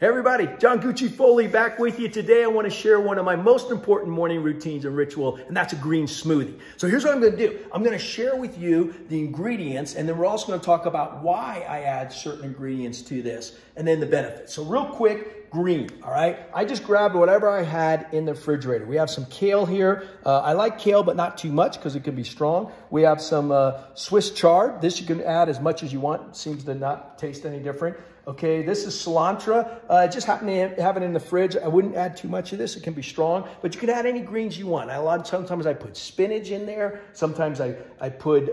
Hey everybody, John Gucci Foley back with you. Today I want to share one of my most important morning routines and ritual, and that's a green smoothie. So here's what I'm going to do. I'm going to share with you the ingredients, and then we're also going to talk about why I add certain ingredients to this, and then the benefits. So real quick, green, all right? I just grabbed whatever I had in the refrigerator. We have some kale here. I like kale, but not too much because it can be strong. We have some Swiss chard. This you can add as much as you want. It seems to not taste any different. Okay, this is cilantro. Just happen to have it in the fridge. I wouldn't add too much of this. It can be strong, but you can add any greens you want. Sometimes I put spinach in there. Sometimes I put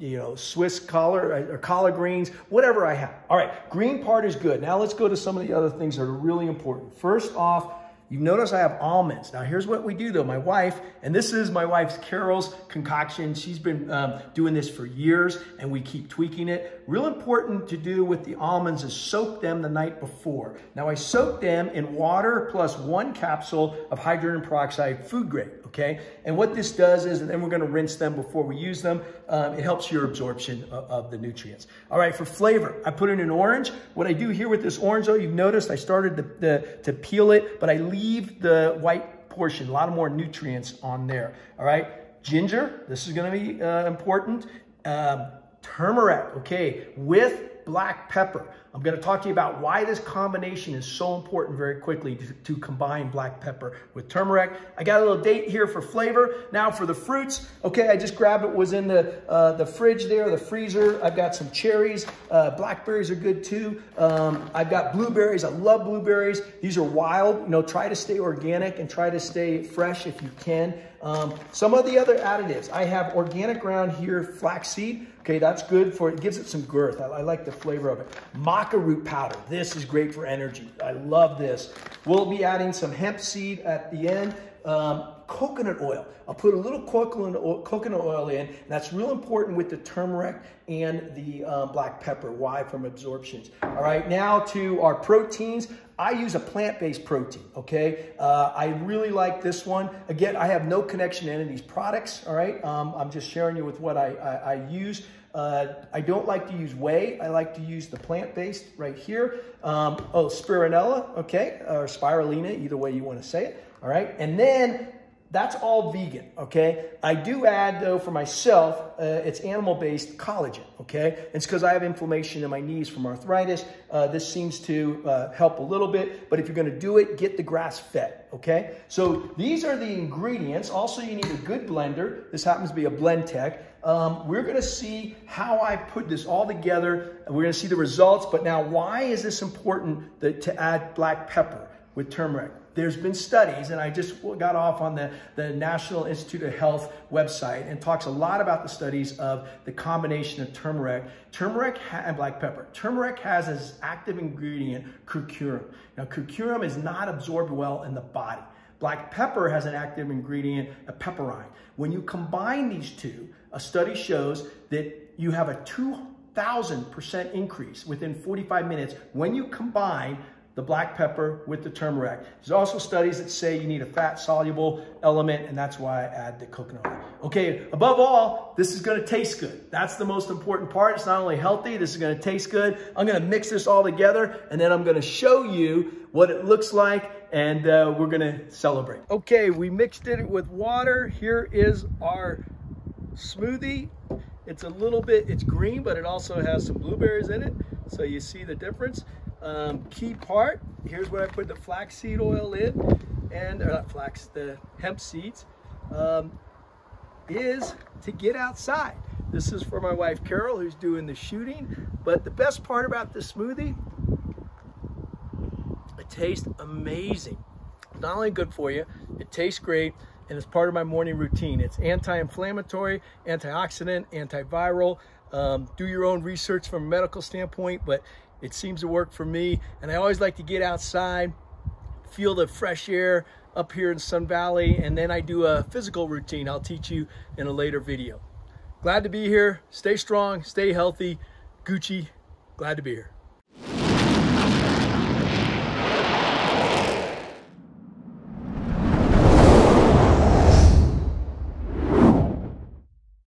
you know, Swiss collard greens, whatever I have. All right, green part is good. Now let's go to some of the other things that are really important. First off, you notice I have almonds. Now here's what we do though, my wife, and this is my wife's Carol's concoction. She's been doing this for years and we keep tweaking it. Real important to do with the almonds is soak them the night before. Now I soak them in water plus 1 capsule of hydrogen peroxide food grade, okay? And what this does is, and then we're gonna rinse them before we use them. It helps your absorption of the nutrients. All right, for flavor, I put in an orange. What I do here with this orange though, you've noticed I started to peel it, but I leave the white portion, a lot more nutrients on there, all right? Ginger, this is gonna be important. Turmeric, okay, with black pepper. I'm gonna talk to you about why this combination is so important very quickly to combine black pepper with turmeric. I got a little date here for flavor. Now for the fruits, okay, I just grabbed it, was in the fridge there, the freezer. I've got some cherries, blackberries are good too. I've got blueberries, I love blueberries. These are wild, you know, try to stay organic and try to stay fresh if you can. Some of the other additives, I have organic ground here, flaxseed. Okay, that's good for, it gives it some girth. I like the flavor of it. Maca root powder, this is great for energy. I love this. We'll be adding some hemp seed at the end. Coconut oil, I'll put a little coconut oil in, and that's real important with the turmeric and the black pepper, why from absorptions. All right, now to our proteins. I use a plant-based protein, okay? I really like this one. Again, I have no connection to any of these products, all right? I'm just sharing you with what I use. I don't like to use whey. I like to use the plant-based right here. Oh, spironolactone, okay, or spirulina, either way you want to say it, all right? And then that's all vegan, okay? I do add, though, for myself, it's animal-based collagen, okay? It's because I have inflammation in my knees from arthritis. This seems to help a little bit, but if you're gonna do it, get the grass-fed, okay? So these are the ingredients. Also, you need a good blender. This happens to be a Blendtec. We're gonna see how I put this all together. We're gonna see the results, but now why is this important to add black pepper with turmeric? There's been studies, and I just got off on the National Institute of Health website, and talks a lot about the studies of the combination of turmeric and black pepper. Turmeric has as active ingredient curcumin. Now, curcumin is not absorbed well in the body. Black pepper has an active ingredient, a piperine. When you combine these two, a study shows that you have a 2,000% increase within 45 minutes when you combine the black pepper with the turmeric. There's also studies that say you need a fat-soluble element, and that's why I add the coconut oil. Okay, above all, this is gonna taste good. That's the most important part. It's not only healthy, this is gonna taste good. I'm gonna mix this all together, and then I'm gonna show you what it looks like, and we're gonna celebrate. Okay, we mixed it with water. Here is our smoothie. It's a little bit, it's green, but it also has some blueberries in it, so you see the difference. Key part, here's where I put the flaxseed oil in, and the hemp seeds, is to get outside. This is for my wife Carol, who's doing the shooting, but the best part about this smoothie, it tastes amazing. It's not only good for you, it tastes great, and it's part of my morning routine. It's anti-inflammatory, antioxidant, antiviral. Do your own research from a medical standpoint, but it seems to work for me. And I always like to get outside, feel the fresh air up here in Sun Valley, and then I do a physical routine I'll teach you in a later video. Glad to be here. Stay strong, stay healthy. Gucci, glad to be here.